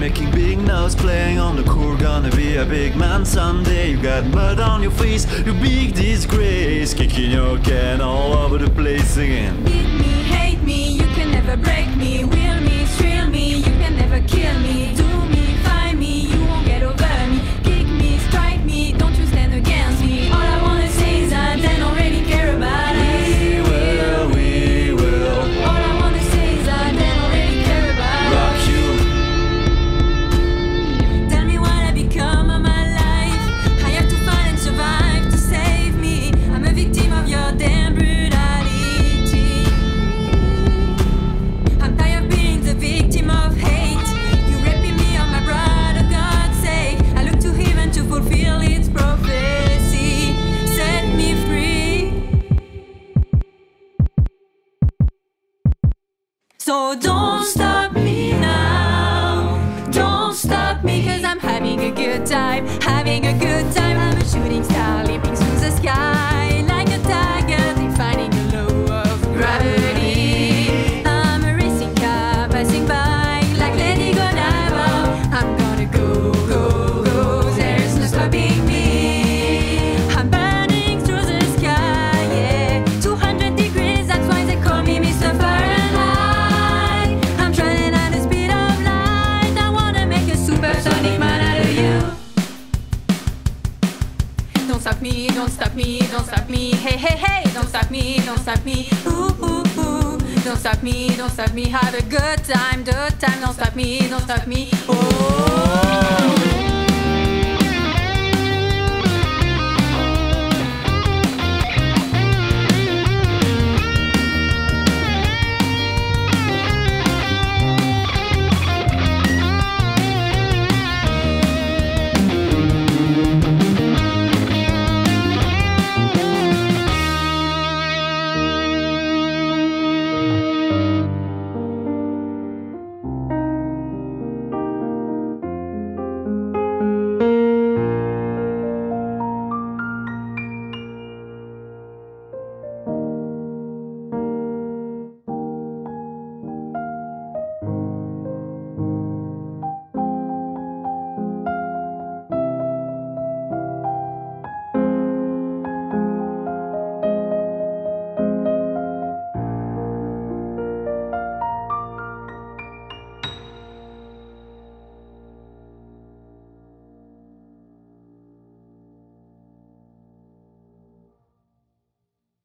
making big noise, playing on the court. Gonna be a big man someday. You got mud on your face, you big disgrace. Kicking your can all over the place, singing. Beat me, hate me, you can never break me. Will me, thrill me, you can never kill me. Do me, find me, you won't get over me. Kick me, strike me, don't you stand against me. All I wanna say is I don't really care about it. So don't stop me now, don't stop me, cause I'm having a good time, having a good time. I'm a shooting star leaping through the sky, like a tiger defining the law of gravity. I'm a racing car passing by, like Lady Godiva. I'm gonna go, go, go, there's no stopping me. I'm burning through the sky, yeah, 200 degrees, that's why they call me Mr. Fahrenheit. Me, don't stop me, don't stop me, hey, hey, hey, don't stop me, don't stop me, ooh, ooh, ooh, don't stop me, have a good time, don't stop me, oh.